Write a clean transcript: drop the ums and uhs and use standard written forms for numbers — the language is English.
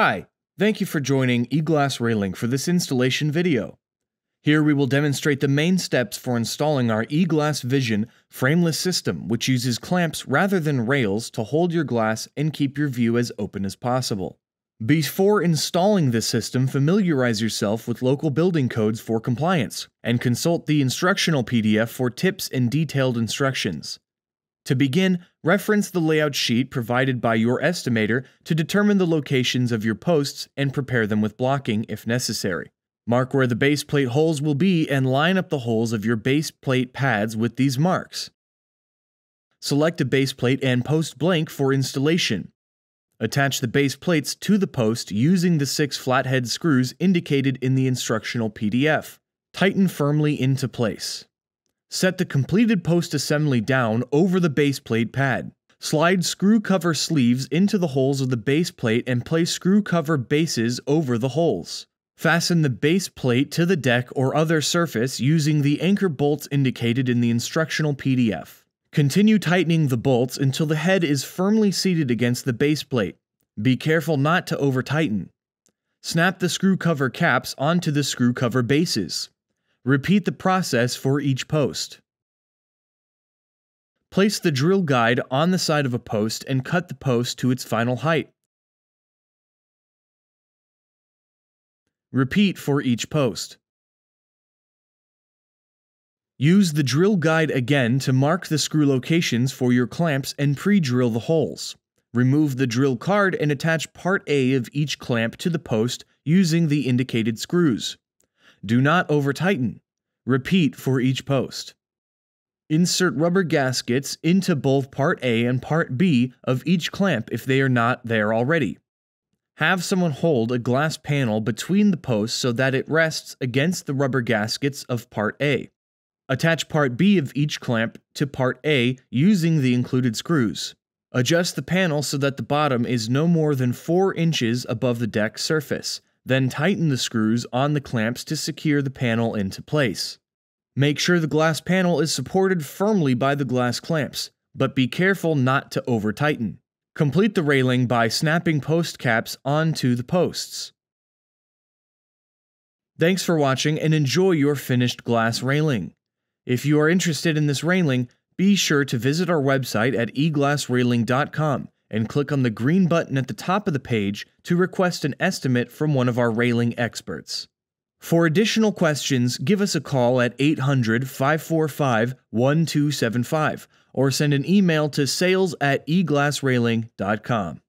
Hi, thank you for joining eGlass Railing for this installation video. Here we will demonstrate the main steps for installing our eGlass Vision frameless system, which uses clamps rather than rails to hold your glass and keep your view as open as possible. Before installing this system, familiarize yourself with local building codes for compliance and consult the instructional PDF for tips and detailed instructions. To begin, reference the layout sheet provided by your estimator to determine the locations of your posts and prepare them with blocking if necessary. Mark where the base plate holes will be and line up the holes of your base plate pads with these marks. Select a base plate and post blank for installation. Attach the base plates to the post using the 6 flathead screws indicated in the instructional PDF. Tighten firmly into place. Set the completed post assembly down over the base plate pad. Slide screw cover sleeves into the holes of the base plate and place screw cover bases over the holes. Fasten the base plate to the deck or other surface using the anchor bolts indicated in the instructional PDF. Continue tightening the bolts until the head is firmly seated against the base plate. Be careful not to over-tighten. Snap the screw cover caps onto the screw cover bases. Repeat the process for each post. Place the drill guide on the side of a post and cut the post to its final height. Repeat for each post. Use the drill guide again to mark the screw locations for your clamps and pre-drill the holes. Remove the drill card and attach part A of each clamp to the post using the indicated screws. Do not over-tighten. Repeat for each post. Insert rubber gaskets into both Part A and Part B of each clamp if they are not there already. Have someone hold a glass panel between the posts so that it rests against the rubber gaskets of Part A. Attach Part B of each clamp to Part A using the included screws. Adjust the panel so that the bottom is no more than 4 inches above the deck surface. Then tighten the screws on the clamps to secure the panel into place. Make sure the glass panel is supported firmly by the glass clamps, but be careful not to over-tighten. Complete the railing by snapping post caps onto the posts. Thanks for watching and enjoy your finished glass railing. If you are interested in this railing, be sure to visit our website at eglassrailing.com. and click on the green button at the top of the page to request an estimate from one of our railing experts. For additional questions, give us a call at 800-545-1275 or send an email to sales@eglassrailing.com.